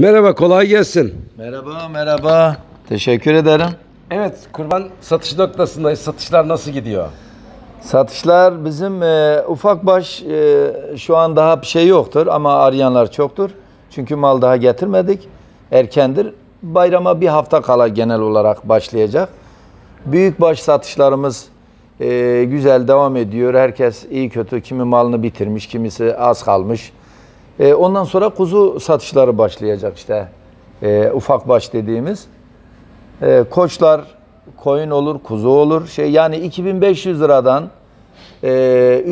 Merhaba, kolay gelsin. Merhaba, merhaba. Teşekkür ederim. Evet, kurban satış noktasındayız. Satışlar nasıl gidiyor? Satışlar bizim ufak baş şu an daha bir şey yoktur ama arayanlar çoktur. Çünkü mal daha getirmedik. Erkendir. Bayrama bir hafta kala genel olarak başlayacak. Büyük baş satışlarımız güzel devam ediyor. Herkes iyi kötü, kimi malını bitirmiş, kimisi az kalmış. Ondan sonra kuzu satışları başlayacak işte. Ufak baş dediğimiz. Koçlar koyun olur, kuzu olur. Şey, yani 2500 liradan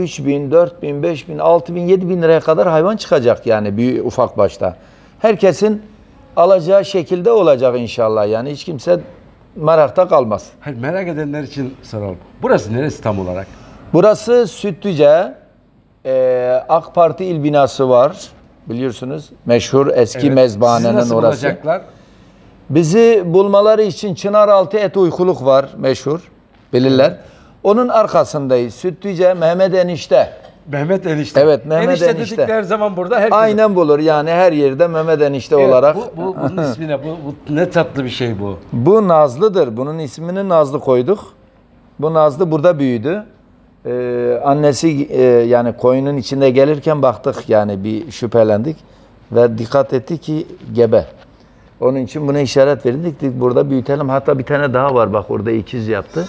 3000, 4000, 5000, 6000, 7000 liraya kadar hayvan çıkacak yani büyük ufak başta. Herkesin alacağı şekilde olacak inşallah. Yani hiç kimse merakta kalmaz. Hayır, merak edenler için soralım. Burası neresi tam olarak? Burası Sütlüce. AK Parti il binası var. Biliyorsunuz meşhur eski, evet, mezbahanenin orası. Sizi nasıl bulacaklar? Bizi bulmaları için Çınaraltı Et Uykuluk var, meşhur, bilirler. Onun arkasındayız. Sütlüce Mehmet Enişte. Mehmet Enişte. Evet, Mehmet Enişte. Enişte dedikleri her zaman burada herkes. Aynen bulur yani, her yerde Mehmet Enişte, evet, olarak. Bunun ismi ne? Bu ne tatlı bir şey bu. Bu Nazlı'dır. Bunun ismini Nazlı koyduk. Bu Nazlı burada büyüdü. Annesi yani koyunun içinde gelirken baktık yani, bir şüphelendik ve dikkat etti ki gebe. Onun için buna işaret verildik. Burada büyütelim. Hatta bir tane daha var. Bak orada ikiz yaptı.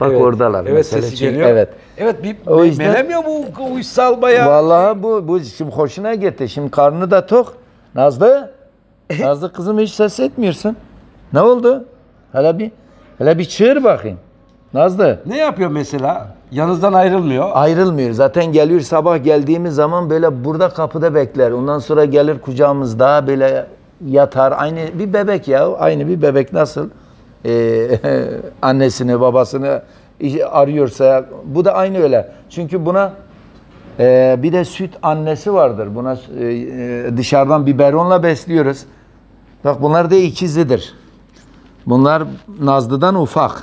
Bak evet, oradalar. Evet, sesi geliyor. Evet. Evet, bir o yüzden, melemiyor bu uysal bayağı. Vallahi bu şimdi hoşuna gitti. Şimdi karnı da tok. Nazlı. Nazlı kızım, hiç ses etmiyorsun. Ne oldu? Hele bir çığır bakayım. Nazlı. Ne yapıyor mesela? Yanınızdan ayrılmıyor. Ayrılmıyor. Zaten geliyor, sabah geldiğimiz zaman böyle burada kapıda bekler. Ondan sonra gelir kucağımızda böyle yatar. Aynı bir bebek ya. Aynı bir bebek nasıl annesini, babasını arıyorsa, bu da aynı öyle. Çünkü buna bir de süt annesi vardır. Buna dışarıdan biberonla besliyoruz. Bak bunlar da ikizidir. Bunlar Nazlı'dan ufak.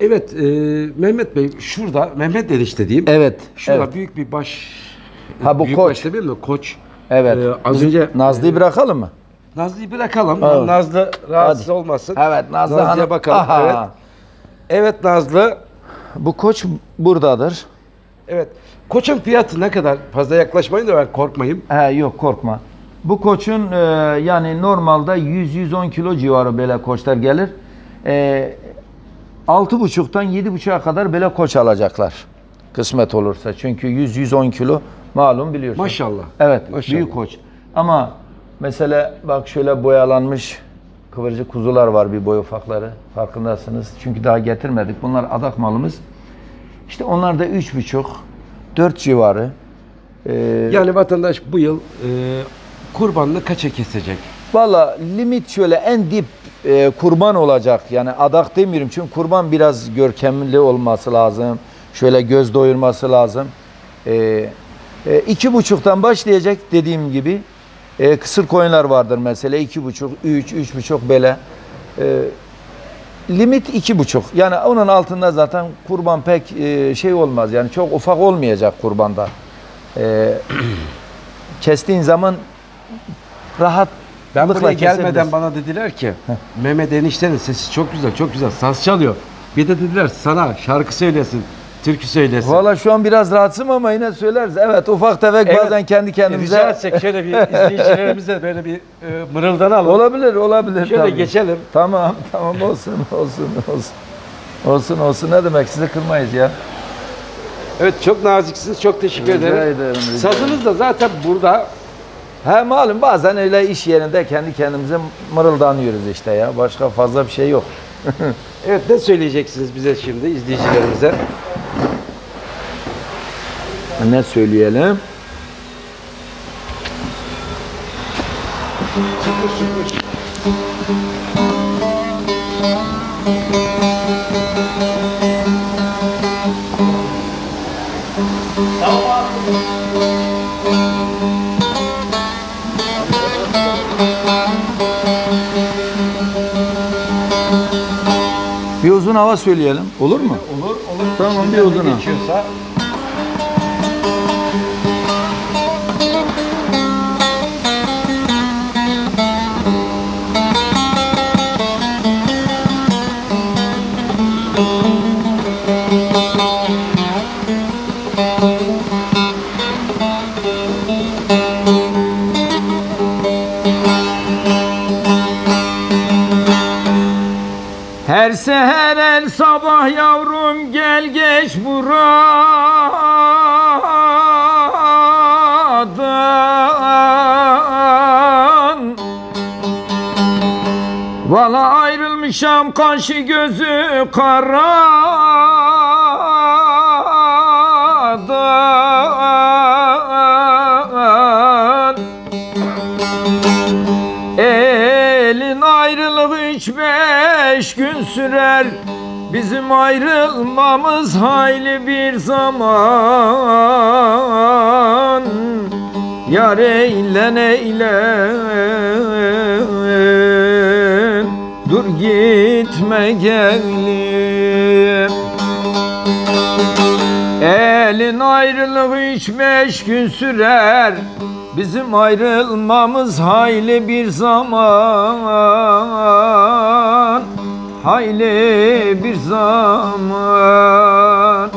Evet, Mehmet Bey, şurada Mehmet Enişte diyeyim. Evet. Şurada evet. Büyük bir baş. Ha, bu büyük koç. Baş değil mi? Koç. Evet. Az önce Nazlı'yı bırakalım mı? Nazlı'yı bırakalım. Evet. Nazlı rahatsız olmasın. Evet, Nazlı'ya bakalım. Evet. Evet, Nazlı. Bu koç buradadır. Evet. Koçun fiyatı ne kadar? Fazla yaklaşmayın da ben korkmayayım. He, yok korkma. Bu koçun yani normalde 100-110 kilo civarı böyle koçlar gelir. 6,5'tan 7,5'a kadar böyle koç alacaklar. Kısmet olursa. Çünkü 100-110 kilo malum, biliyorsun. Maşallah. Evet, maşallah. Büyük koç. Ama mesela bak şöyle boyalanmış kıvırcık kuzular var, bir boy ufakları. Farkındasınız. Çünkü daha getirmedik. Bunlar adak malımız. İşte onlar da 3,5-4 civarı. Yani vatandaş bu yıl kurbanını kaça kesecek? Valla limit şöyle en dip kurban olacak. Yani adak demiyorum. Çünkü kurban biraz görkemli olması lazım. Şöyle göz doyurması lazım. 2,5'tan başlayacak dediğim gibi. Kısır koyunlar vardır mesela. 2,5, 3, 3,5 böyle. Limit 2,5. Yani onun altında zaten kurban pek şey olmaz. Yani çok ufak olmayacak kurbanda. Kestiğin zaman rahat. Ben buraya gelmeden bana dediler ki, Mehmet Enişte'nin sesi çok güzel, çok güzel. Saz çalıyor. Bir de dediler sana şarkı söylesin, türkü söylesin. Valla şu an biraz rahatsızım ama yine söyleriz. Evet, ufak tefek, evet, bazen kendi kendimize. Rica etsek şöyle bir izleyicilerimize böyle bir mırıldanalım. Olabilir, olabilir. Şöyle tabii geçelim. Tamam, tamam, olsun, olsun, olsun. Olsun, olsun, ne demek, sizi kırmayız ya. Evet, çok naziksiniz, çok teşekkür ederim. Sazınız da zaten burada. He, malum bazen öyle iş yerinde kendi kendimize mırıldanıyoruz işte ya. Başka fazla bir şey yok. Evet, ne söyleyeceksiniz bize şimdi, izleyicilerimize? Ne söyleyelim? Bir uzun hava söyleyelim. Olur mu? Olur, olur. Tamam, bir uzun hava. Geçiyorsa... Her seher her sabah yavrum gel geç buradan. Valla ayrılmışam kaşı gözü karadan. Elin ayrılığı 3-5 gün sürer, bizim ayrılmamız hayli bir zaman. Yar eylen eylen, dur gitme gelim. Elin ayrılığı 3-5 gün sürer, bizim ayrılmamız hayli bir zaman, hayli bir zaman.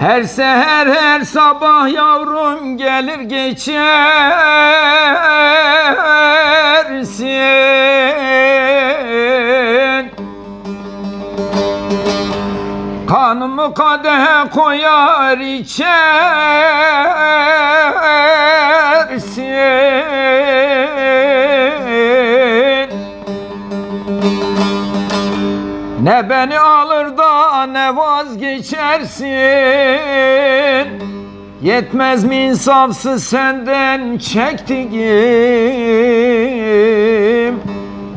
Her seher her sabah yavrum gelir geçersin. Kanımı kadehe koyar içersin. Ne beni alır da ne vazgeçersin. Yetmez mi insafsız senden çektiğim?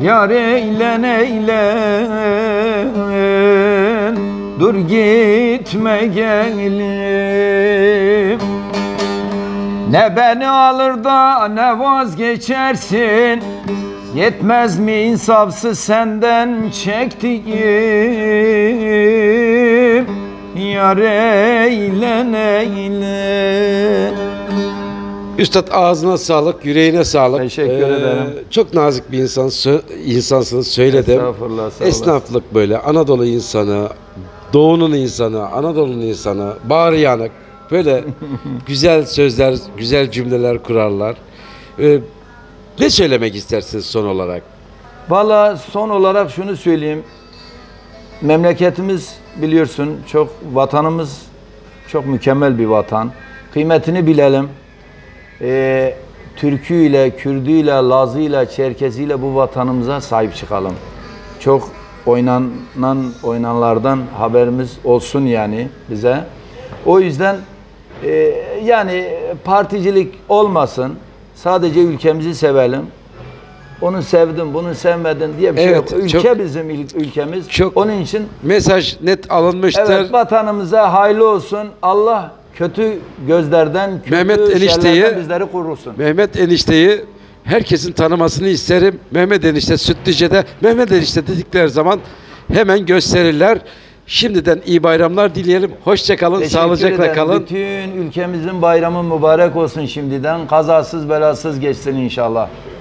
Yar eylen eylen, dur gitme gelim. Ne beni alır da ne vazgeçersin. Yetmez mi insafsız senden çektiğim? Yar eylen eylen. Üstad, ağzına sağlık, yüreğine sağlık. Teşekkür ederim. Çok nazik bir insansınız, söyledim. Estağfurullah, sağ olasın. Esnaflık böyle, Anadolu insanı, Doğu'nun insanı, Anadolu'nun insanı, bağrı yanık. Böyle güzel sözler, güzel cümleler kurarlar. Ne söylemek istersiniz son olarak? Valla son olarak şunu söyleyeyim. Memleketimiz biliyorsun, çok vatanımız çok mükemmel bir vatan. Kıymetini bilelim. Türküyle, Kürdüyle, Lazıyla, Çerkesiyle bu vatanımıza sahip çıkalım. Çok oynananlardan haberimiz olsun yani bize. O yüzden yani particilik olmasın. Sadece ülkemizi sevelim. Onu sevdim, bunu sevmedin diye bir şey yok. Ülke bizim ülkemiz. Onun için mesaj net alınmıştır. Evet, vatanımıza hayırlı olsun. Allah kötü gözlerden, kötü şeylerden bizleri korusun. Mehmet Enişte'yi herkesin tanımasını isterim. Mehmet Enişte Sütlüce'de Mehmet Enişte dedikleri zaman hemen gösterirler. Şimdiden iyi bayramlar dileyelim. Hoşça kalın, sağlıcakla kalın. Bütün ülkemizin bayramı mübarek olsun şimdiden. Kazasız belasız geçsin inşallah.